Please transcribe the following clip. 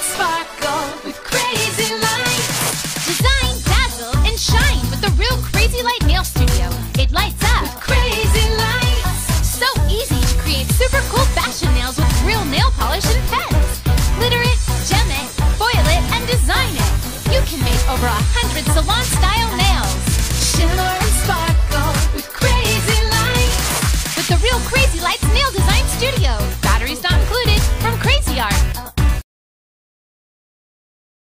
N' Sparkle.